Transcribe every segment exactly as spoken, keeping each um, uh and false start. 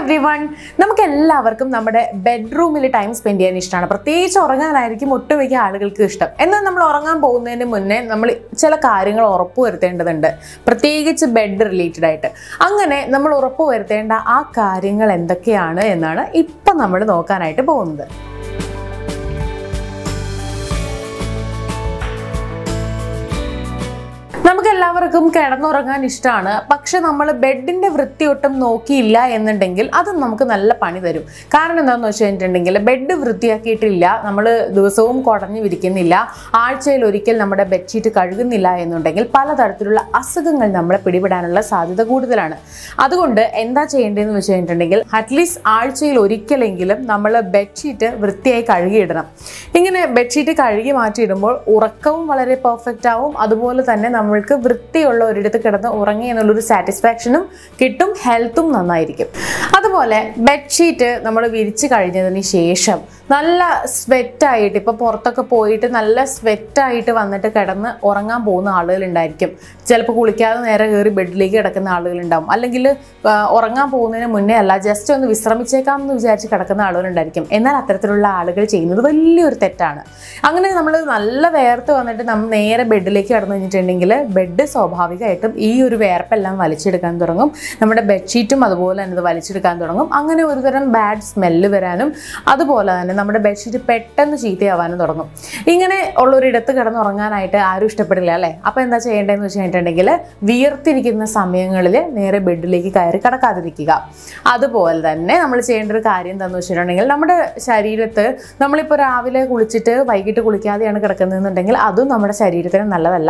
everyone. നമുക്ക് എല്ലാവർക്കും നമ്മുടെ ബെഡ്റൂമിൽ ടൈം സ്പെൻഡ് ചെയ്യാൻ ഇഷ്ടമാണ്. പ്രത്യേകിച്ച് ഉറങ്ങാനായിരിക്കും ഒട്ടുമിക്ക ആളുകൾക്ക് ഇഷ്ടം. എന്നാൽ നമ്മൾ ഉറങ്ങാൻ പോകുന്നതിന് മുന്നേ നമ്മൾ ചില കാര്യങ്ങൾ ഉറപ്പുവരുത്തേണ്ടതുണ്ട്, പ്രത്യേകിച്ച് ബെഡ് റിലേറ്റഡ് ആയിട്ട്. അങ്ങനെ നമ്മൾ ഉറപ്പുവരുത്തേണ്ട ആ കാര്യങ്ങൾ എന്തൊക്കെയാണ് എന്നാണ് ഇപ്പം നമ്മൾ നോക്കാനായിട്ട് പോകുന്നത്. നമുക്കെല്ലാവർക്കും കിടന്നുറങ്ങാൻ ഇഷ്ടമാണ്, പക്ഷെ നമ്മൾ ബെഡിൻ്റെ വൃത്തിയൊട്ടും നോക്കിയില്ല എന്നുണ്ടെങ്കിൽ അത് നമുക്ക് നല്ല പണി തരും. കാരണം എന്താണെന്ന് വെച്ച് കഴിഞ്ഞിട്ടുണ്ടെങ്കിൽ ബെഡ് വൃത്തിയാക്കിയിട്ടില്ല, നമ്മൾ ദിവസവും കുടഞ്ഞു വിരിക്കുന്നില്ല, ആഴ്ചയിൽ ഒരിക്കൽ നമ്മുടെ ബെഡ്ഷീറ്റ് കഴുകുന്നില്ല എന്നുണ്ടെങ്കിൽ പലതരത്തിലുള്ള അസുഖങ്ങൾ നമ്മളെ പിടിപെടാനുള്ള സാധ്യത കൂടുതലാണ്. അതുകൊണ്ട് എന്താ ചെയ്യേണ്ടതെന്ന് വെച്ച് കഴിഞ്ഞിട്ടുണ്ടെങ്കിൽ അറ്റ്ലീസ്റ്റ് ആഴ്ചയിൽ ഒരിക്കലെങ്കിലും നമ്മൾ ബെഡ്ഷീറ്റ് വൃത്തിയായി കഴുകിയിടണം. ഇങ്ങനെ ബെഡ്ഷീറ്റ് കഴുകി മാറ്റിയിടുമ്പോൾ ഉറക്കവും വളരെ പെർഫെക്റ്റ് ആവും. അതുപോലെ തന്നെ നമ്മൾക്ക് വൃത്തിയുള്ള ഒരിടത്ത് കിടന്ന് ഉറങ്ങി എന്നുള്ളൊരു സാറ്റിസ്ഫാക്ഷനും കിട്ടും, ഹെൽത്തും നന്നായിരിക്കും. അതുപോലെ ബെഡ്ഷീറ്റ് നമ്മൾ വിരിച്ച് കഴിഞ്ഞതിന് ശേഷം നല്ല സ്വെറ്റായിട്ട്, ഇപ്പോൾ പുറത്തൊക്കെ പോയിട്ട് നല്ല സ്വെറ്റായിട്ട് വന്നിട്ട് കിടന്ന് ഉറങ്ങാൻ പോകുന്ന ആളുകളുണ്ടായിരിക്കും. ചിലപ്പോൾ കുളിക്കാതെ നേരെ കയറി ബെഡിലേക്ക് കിടക്കുന്ന ആളുകളുണ്ടാവും, അല്ലെങ്കിൽ ഉറങ്ങാൻ പോകുന്നതിന് മുന്നേ അല്ല ജസ്റ്റ് ഒന്ന് വിശ്രമിച്ചേക്കാം എന്ന് വിചാരിച്ച് കിടക്കുന്ന ആളുകളുണ്ടായിരിക്കും. എന്നാൽ അത്തരത്തിലുള്ള ആളുകൾ ചെയ്യുന്നത് വലിയൊരു തെറ്റാണ്. അങ്ങനെ നമ്മൾ നല്ല വേർത്ത് വന്നിട്ട് നമ്മൾ നേരെ ബെഡിലേക്ക് കിടന്നു കഴിഞ്ഞിട്ടുണ്ടെങ്കിൽ ബെഡ് സ്വാഭാവികമായിട്ടും ഈ ഒരു വേർപ്പെല്ലാം വലിച്ചെടുക്കാൻ തുടങ്ങും, നമ്മുടെ ബെഡ്ഷീറ്റും അതുപോലെ തന്നെ അത് വലിച്ചെടുക്കാൻ തുടങ്ങും. അങ്ങനെ ഒരുതരം ബാഡ് സ്മെല്ല് വരാനും അതുപോലെ തന്നെ നമ്മുടെ ബെഡ്ഷീറ്റ് പെട്ടെന്ന് ചീത്തയാവാനും തുടങ്ങും. ഇങ്ങനെ ഉള്ളൊരിടത്ത് കിടന്നുറങ്ങാനായിട്ട് ആരും ഇഷ്ടപ്പെടില്ല അല്ലേ? അപ്പോൾ എന്താ ചെയ്യേണ്ടതെന്ന് വെച്ച് കഴിഞ്ഞിട്ടുണ്ടെങ്കിൽ വിയർത്തിരിക്കുന്ന സമയങ്ങളിൽ നേരെ ബെഡിലേക്ക് കയറി കിടക്കാതിരിക്കുക. അതുപോലെ തന്നെ നമ്മൾ ചെയ്യേണ്ട ഒരു കാര്യം എന്താണെന്ന് വെച്ചിട്ടുണ്ടെങ്കിൽ നമ്മുടെ ശരീരത്ത് നമ്മളിപ്പോൾ രാവിലെ കുളിച്ചിട്ട് വൈകിട്ട് കുളിക്കാതെയാണ് കിടക്കുന്നതെന്നുണ്ടെങ്കിൽ അതും നമ്മുടെ ശരീരത്തിന് നല്ലതല്ല.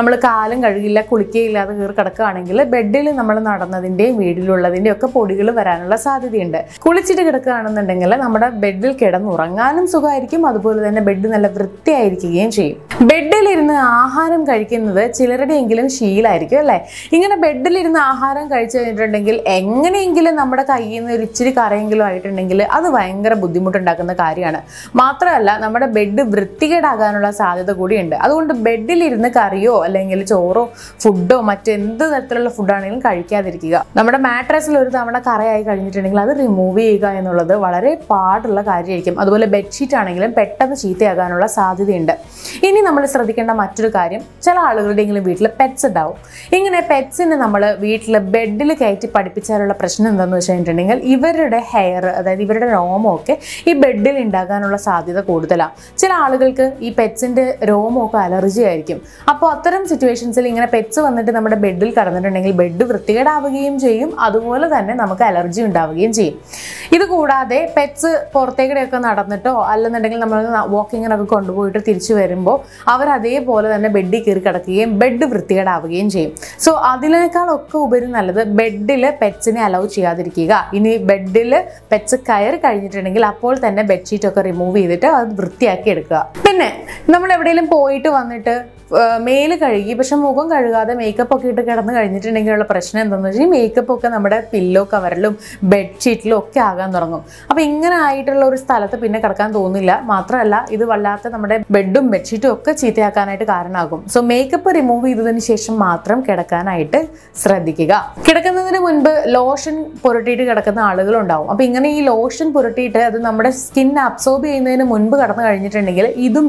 നമ്മൾ കാലും കഴുകില്ല, കുളിക്കുകയില്ലാതെ കയറി കിടക്കുകയാണെങ്കിൽ ബെഡിൽ നമ്മൾ നടന്നതിൻ്റെയും വീടിലുള്ളതിൻ്റെയും ഒക്കെ പൊടികൾ വരാനുള്ള സാധ്യതയുണ്ട്. കുളിച്ചിട്ട് കിടക്കുകയാണെന്നുണ്ടെങ്കിൽ നമ്മുടെ ബെഡിൽ കിടന്നുറങ്ങാനും സുഖമായിരിക്കും, അതുപോലെ തന്നെ ബെഡ് നല്ല വൃത്തിയായിരിക്കുകയും ചെയ്യും. ബെഡിലിരുന്ന് ആഹാരം കഴിക്കുന്നത് ചിലരുടെയെങ്കിലും ശീലമായിരിക്കും അല്ലേ? ഇങ്ങനെ ബെഡിലിരുന്ന് ആഹാരം കഴിച്ചു കഴിഞ്ഞിട്ടുണ്ടെങ്കിൽ എങ്ങനെയെങ്കിലും നമ്മുടെ കയ്യിൽ നിന്ന് ഒരു ഇച്ചിരി കറയെങ്കിലും ആയിട്ടുണ്ടെങ്കിൽ അത് ഭയങ്കര ബുദ്ധിമുട്ടുണ്ടാക്കുന്ന കാര്യമാണ്. മാത്രമല്ല നമ്മുടെ ബെഡ് വൃത്തികേടാകാനുള്ള സാധ്യത കൂടിയുണ്ട്. അതുകൊണ്ട് ബെഡിലിരുന്ന് കറിയോ അല്ലെങ്കിൽ ചോറോ ഫുഡോ മറ്റെന്ത് തരത്തിലുള്ള ഫുഡാണെങ്കിലും കഴിക്കാതിരിക്കുക. നമ്മുടെ മാട്രസിൽ ഒരു തവണ കറയായി കഴിഞ്ഞിട്ടുണ്ടെങ്കിൽ അത് റിമൂവ് ചെയ്യുക എന്നുള്ളത് വളരെ പാടുള്ള കാര്യമായിരിക്കും. അതുപോലെ ബെഡ്ഷീറ്റ് ആണെങ്കിലും പെട്ടെന്ന് ചീത്തയാകാനുള്ള സാധ്യതയുണ്ട്. ഇനി നമ്മൾ ശ്രദ്ധിക്കേണ്ട മറ്റൊരു കാര്യം, ചില ആളുകളുടെയെങ്കിലും വീട്ടിൽ പെറ്റ്സ് ഉണ്ടാവും. ഇങ്ങനെ പെറ്റ്സിനെ നമ്മൾ വീട്ടിൽ ബെഡിൽ കയറ്റി പഠിപ്പിച്ചാലുള്ള പ്രശ്നം എന്താണെന്ന് വെച്ച് കഴിഞ്ഞിട്ടുണ്ടെങ്കിൽ ഇവരുടെ ഹെയർ, അതായത് ഇവരുടെ രോമമൊക്കെ ഈ ബെഡിൽ ഉണ്ടാകാനുള്ള സാധ്യത കൂടുതലാണ്. ചില ആളുകൾക്ക് ഈ പെറ്റ്സിൻ്റെ രോമമൊക്കെ അലർജി ആയിരിക്കും. അപ്പോൾ അത്തരം സിറ്റുവേഷൻസിൽ ഇങ്ങനെ പെറ്റ്സ് വന്നിട്ട് നമ്മുടെ ബെഡിൽ കടന്നിട്ടുണ്ടെങ്കിൽ ബെഡ് വൃത്തികേടാവുകയും ചെയ്യും, അതുപോലെ തന്നെ നമുക്ക് അലർജി ഉണ്ടാവുകയും ചെയ്യും. ഇതുകൂടാതെ പെറ്റ്സ് പുറത്തേക്കിടെയൊക്കെ നടന്നിട്ടോ അല്ലെന്നുണ്ടെങ്കിൽ നമ്മൾ വാക്കിങ്ങിനൊക്കെ കൊണ്ടുപോയിട്ട് തിരിച്ചു വരുമ്പോൾ അവർ അതേപോലെ തന്നെ ബെഡിൽ കയറി കിടക്കുകയും ബെഡ് വൃത്തികേടാവുകയും ചെയ്യും. സോ അതിനേക്കാളൊക്കെ ഉപരി നല്ലത് ബെഡിൽ പെറ്റ്സിനെ അലൗ ചെയ്യാതിരിക്കുക. ഇനി ബെഡിൽ പെറ്റ്സ് കയറി കഴിഞ്ഞിട്ടുണ്ടെങ്കിൽ അപ്പോൾ തന്നെ ബെഡ്ഷീറ്റൊക്കെ റിമൂവ് ചെയ്തിട്ട് അത് വൃത്തിയാക്കി എടുക്കുക. പിന്നെ നമ്മൾ എവിടെയെങ്കിലും പോയിട്ട് വന്നിട്ട് മേല് കഴുകി പക്ഷെ മുഖം കഴുകാതെ മേക്കപ്പ് ഒക്കെ ഇട്ട് കിടന്ന് കഴിഞ്ഞിട്ടുണ്ടെങ്കിലുള്ള പ്രശ്നം എന്താണെന്ന് വെച്ചാൽ മേക്കപ്പ് ഒക്കെ നമ്മുടെ പില്ലോ കവറിലും ബെഡ്ഷീറ്റിലും ഒക്കെ ആകാൻ തുടങ്ങും. അപ്പോൾ ഇങ്ങനെ ആയിട്ടുള്ള ഒരു സ്ഥലത്ത് പിന്നെ കിടക്കാൻ തോന്നില്ല. മാത്രമല്ല ഇത് വല്ലാത്ത നമ്മുടെ ബെഡും ബെഡ്ഷീറ്റും ഒക്കെ ചീത്തയാക്കാനായിട്ട് കാരണമാകും. സോ മേക്കപ്പ് റിമൂവ് ചെയ്തതിന് ശേഷം മാത്രം കിടക്കാനായിട്ട് ശ്രദ്ധിക്കുക. കിടക്കുന്നതിന് മുൻപ് ലോഷൻ പുരട്ടിയിട്ട് കിടക്കുന്ന ആളുകളുണ്ടാവും. അപ്പോൾ ഇങ്ങനെ ഈ ലോഷൻ പുരട്ടിയിട്ട് അത് നമ്മുടെ സ്കിൻ അബ്സോർബ് ചെയ്യുന്നതിന് മുൻപ് കിടന്നു കഴിഞ്ഞിട്ടുണ്ടെങ്കിൽ ഇതും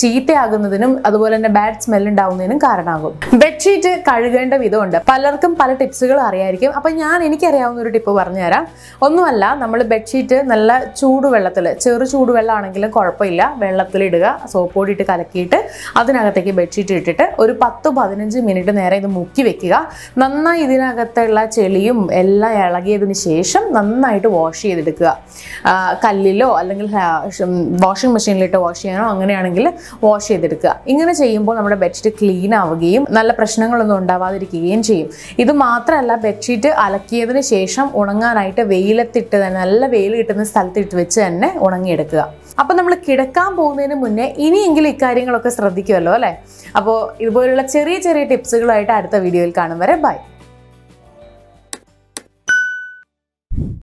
ചീത്തയാകുന്നതിനും അതുപോലെ തന്നെ ബാഡ് സ്മെൽ ഉണ്ടാവുന്നതിനും കാരണമാകും. ബെഡ്ഷീറ്റ് കഴുകേണ്ട വിധമുണ്ട്. പലർക്കും പല ടിപ്സുകളും അറിയായിരിക്കും. അപ്പം ഞാൻ എനിക്കറിയാവുന്ന ഒരു ടിപ്പ് പറഞ്ഞുതരാം. ഒന്നുമല്ല, നമ്മൾ ബെഡ്ഷീറ്റ് നല്ല ചൂടുവെള്ളത്തിൽ, ചെറു ചൂടുവെള്ളമാണെങ്കിലും കുഴപ്പമില്ല, വെള്ളത്തിലിടുക, സോപ്പ് പൊടി ഇട്ട് കലക്കിയിട്ട് അതിനകത്തേക്ക് ബെഡ്ഷീറ്റ് ഇട്ടിട്ട് ഒരു പത്ത് പതിനഞ്ച് മിനിറ്റ് നേരം ഇത് മുക്കി വെക്കുക. നന്നായി ഇതിനകത്തുള്ള ചെളിയും എല്ലാം ഇളകിയതിന് ശേഷം നന്നായിട്ട് വാഷ് ചെയ്തെടുക്കുക. കല്ലിലോ അല്ലെങ്കിൽ വാഷിംഗ് മെഷീനിലിട്ട് വാഷ് ചെയ്യാനോ അങ്ങനെയാണെങ്കിൽ വാഷ് ചെയ്തെടുക്കുക. ഇങ്ങനെ ചെയ്യുമ്പോൾ നമ്മുടെ ബെഡ്ഷീറ്റ് ക്ലീൻ ആവുകയും നല്ല പ്രശ്നങ്ങളൊന്നും ഉണ്ടാവാതിരിക്കുകയും ചെയ്യും. ഇത് മാത്രമല്ല, ബെഡ്ഷീറ്റ് അലക്കിയതിന് ശേഷം ഉണങ്ങാനായിട്ട് വെയിലത്തിട്ട് തന്നെ, നല്ല വെയിൽ കിട്ടുന്ന സ്ഥലത്തിട്ട് വെച്ച് തന്നെ ഉണങ്ങിയെടുക്കുക. അപ്പോൾ നമ്മൾ കിടക്കാൻ പോകുന്നതിന് മുന്നേ ഇനിയെങ്കിലും ഇക്കാര്യങ്ങളൊക്കെ ശ്രദ്ധിക്കുമല്ലോ അല്ലേ? അപ്പോൾ ഇതുപോലുള്ള ചെറിയ ചെറിയ ടിപ്സുകളായിട്ട് അടുത്ത വീഡിയോയിൽ കാണും വരെ ബൈ.